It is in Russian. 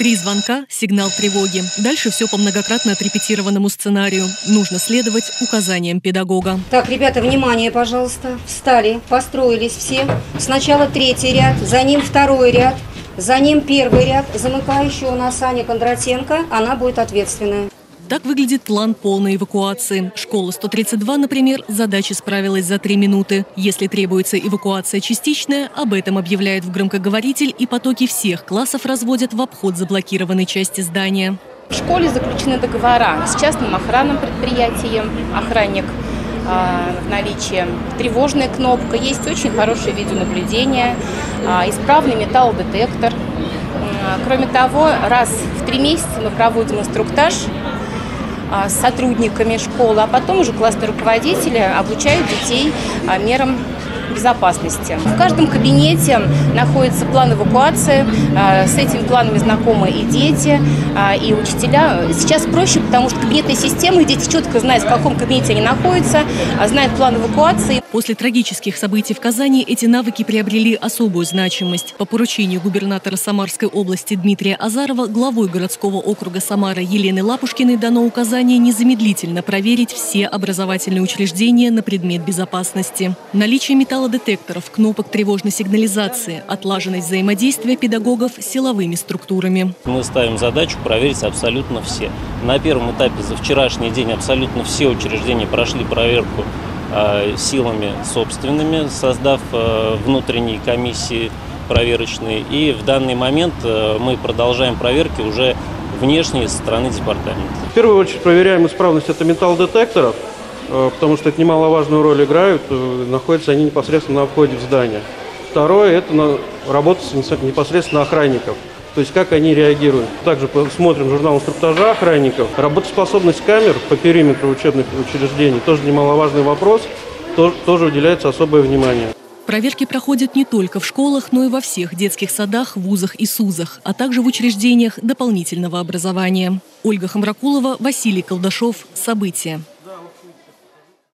Три звонка – сигнал тревоги. Дальше все по многократно отрепетированному сценарию. Нужно следовать указаниям педагога. Так, ребята, внимание, пожалуйста. Встали, построились все. Сначала третий ряд, за ним второй ряд, за ним первый ряд. Замыкающая у нас Аня Кондратенко, она будет ответственная. Так выглядит план полной эвакуации. Школа 132, например, задачи справилась за 3 минуты. Если требуется эвакуация частичная, об этом объявляют в громкоговоритель, и потоки всех классов разводят в обход заблокированной части здания. В школе заключены договора с частным охранным предприятием, охранник в наличии, тревожная кнопка, есть очень хорошее видеонаблюдение, исправный металлодетектор. Кроме того, раз в 3 месяца мы проводим инструктаж с сотрудниками школы, а потом уже классные руководители обучают детей мерам безопасности. В каждом кабинете находится план эвакуации, с этими планами знакомы и дети, и учителя. Сейчас проще, потому что кабинетная система, дети четко знают, в каком кабинете они находятся, знают план эвакуации. После трагических событий в Казани эти навыки приобрели особую значимость. По поручению губернатора Самарской области Дмитрия Азарова главой городского округа Самара Елены Лапушкиной дано указание незамедлительно проверить все образовательные учреждения на предмет безопасности. Наличие металлодетекторов, кнопок тревожной сигнализации, отлаженность взаимодействия педагогов с силовыми структурами. Мы ставим задачу проверить абсолютно все. На первом этапе за вчерашний день абсолютно все учреждения прошли проверку силами собственными, создав внутренние комиссии проверочные. И в данный момент мы продолжаем проверки уже внешние со стороны департамента. В первую очередь проверяем исправность металлодетекторов, потому что это немаловажную роль играют, находятся они непосредственно на входе в здание. Второе – это работа непосредственно охранников, то есть как они реагируют. Также смотрим журнал инструктажа охранников. Работоспособность камер по периметру учебных учреждений – тоже немаловажный вопрос, тоже уделяется особое внимание. Проверки проходят не только в школах, но и во всех детских садах, вузах и СУЗах, а также в учреждениях дополнительного образования. Ольга Хамракулова, Василий Колдашов. События.